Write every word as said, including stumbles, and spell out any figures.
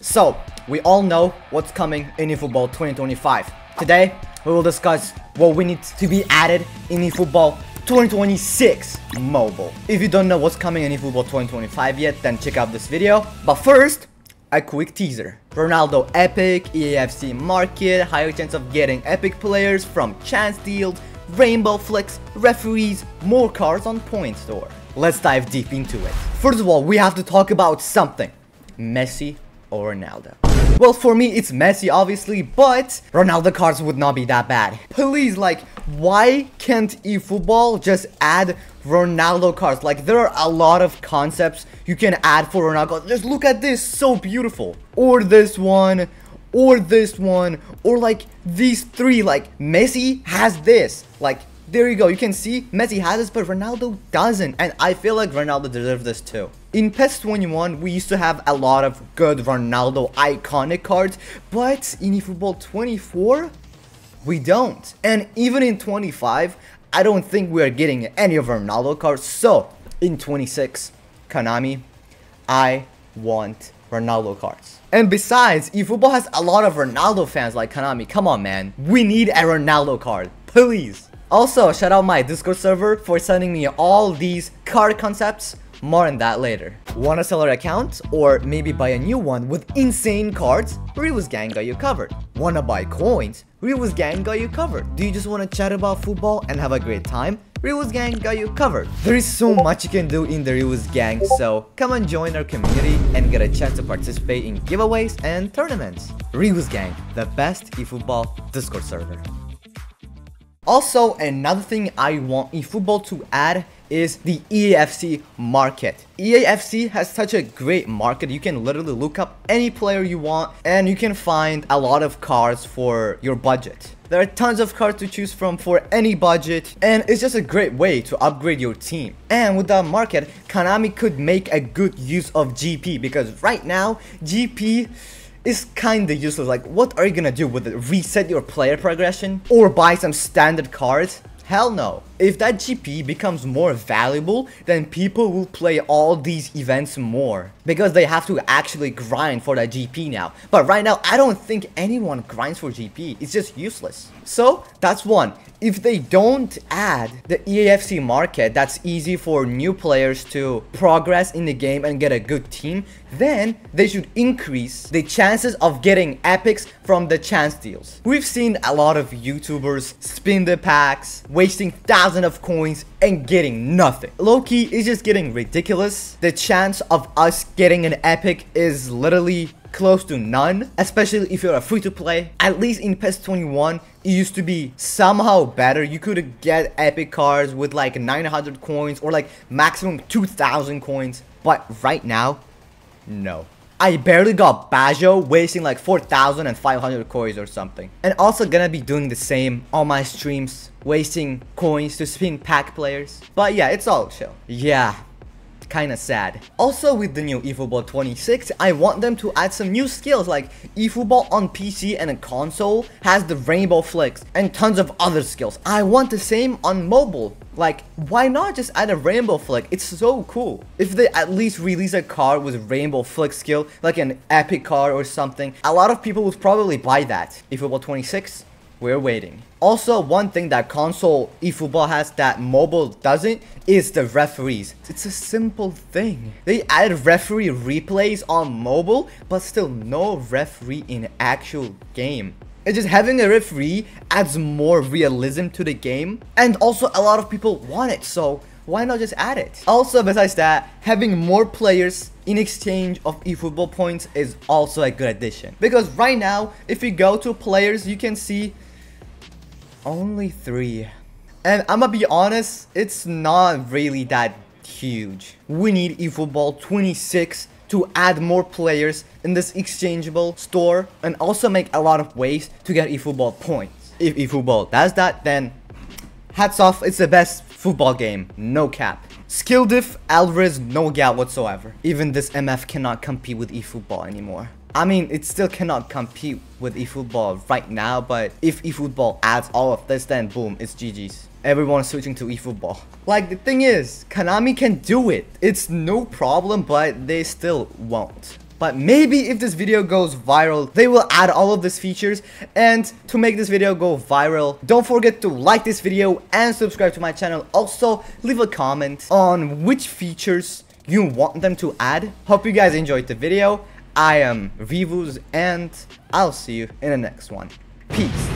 So, we all know what's coming in eFootball twenty twenty-five. Today, we will discuss what we need to be added in eFootball twenty twenty-six Mobile. If you don't know what's coming in eFootball twenty twenty-five yet, then check out this video. But first, a quick teaser. Ronaldo Epic, E A F C Market, higher chance of getting Epic players from chance deals, rainbow flicks, referees, more cards on point store. Let's dive deep into it. First of all, we have to talk about something. Messi or Ronaldo? Well, for me, it's Messi, obviously, but Ronaldo cards would not be that bad. Please, like, why can't eFootball just add Ronaldo cards? Like, there are a lot of concepts you can add for Ronaldo. Just look at this, so beautiful. Or this one, or this one, or like these three. Like, Messi has this. Like, there you go, you can see Messi has this, but Ronaldo doesn't. And I feel like Ronaldo deserves this too. In PES twenty-one, we used to have a lot of good Ronaldo iconic cards, but in eFootball twenty-four, we don't. And even in twenty-five, I don't think we are getting any of Ronaldo cards. So, in twenty-six, Konami, I want Ronaldo cards. And besides, eFootball has a lot of Ronaldo fans like Konami. Come on, man. We need a Ronaldo card. Please. Also, shout out my Discord server for sending me all these card concepts. More on that later. Want to sell your account or maybe buy a new one with insane cards? Ryu's Gang got you covered. Want to buy coins? Ryu's Gang got you covered. Do you just want to chat about football and have a great time? Ryu's Gang got you covered. There is so much you can do in the Ryu's Gang, so come and join our community and get a chance to participate in giveaways and tournaments. Ryu's Gang, the best eFootball Discord server. Also, another thing I want eFootball to add is the E A F C market. E A F C has such a great market. You can literally look up any player you want and you can find a lot of cards for your budget. There are tons of cards to choose from for any budget, and it's just a great way to upgrade your team. And with that market, Konami could make a good use of G P, because right now G P is kinda useless. Like, what are you gonna do with it? Reset your player progression or buy some standard cards? Hell no. If that G P becomes more valuable, then people will play all these events more, because they have to actually grind for that G P now. But right now, I don't think anyone grinds for G P. It's just useless. So that's one. If they don't add the E A F C market, that's easy for new players to progress in the game and get a good team, then they should increase the chances of getting epics from the chance deals. We've seen a lot of YouTubers spin the packs, wasting thousands of coins and getting nothing. Low-key, is just getting ridiculous. The chance of us getting an epic is literally close to none, especially if you're a free-to-play. At least in PES twenty-one, it used to be somehow better. You could get epic cards with like nine hundred coins or like maximum two thousand coins, but right now, no. I barely got Baggio, wasting like four thousand five hundred coins or something. And also gonna be doing the same on my streams, wasting coins to spin pack players. But yeah, it's all chill. Yeah, kinda sad. Also, with the new eFootball twenty-six, I want them to add some new skills, like eFootball on P C and a console has the rainbow flicks and tons of other skills. I want the same on mobile. Like, why not just add a rainbow flick? It's so cool. If they at least release a card with rainbow flick skill, like an epic card or something, a lot of people would probably buy that. eFootball twenty-six, we're waiting. Also, one thing that console eFootball has that mobile doesn't is the referees. It's a simple thing. They added referee replays on mobile, but still no referee in actual game. It's just having a referee adds more realism to the game, and also a lot of people want it, so why not just add it? Also, besides that, having more players in exchange of eFootball points is also a good addition, because right now, if you go to players, you can see only three. And I'm gonna be honest, it's not really that huge. We need eFootball twenty-six to add more players in this exchangeable store and also make a lot of ways to get eFootball points. If eFootball does that, then hats off, it's the best football game, no cap. Skill diff, Alvarez, no gap whatsoever. Even this M F cannot compete with eFootball anymore. I mean, it still cannot compete with eFootball right now, but if eFootball adds all of this, then boom, it's G G's. Everyone's switching to eFootball. Like, the thing is, Konami can do it. It's no problem, but they still won't. but maybe if this video goes viral, they will add all of these features. And to make this video go viral, don't forget to like this video and subscribe to my channel. Also, leave a comment on which features you want them to add. Hope you guys enjoyed the video. I am Vivos, and I'll see you in the next one. Peace.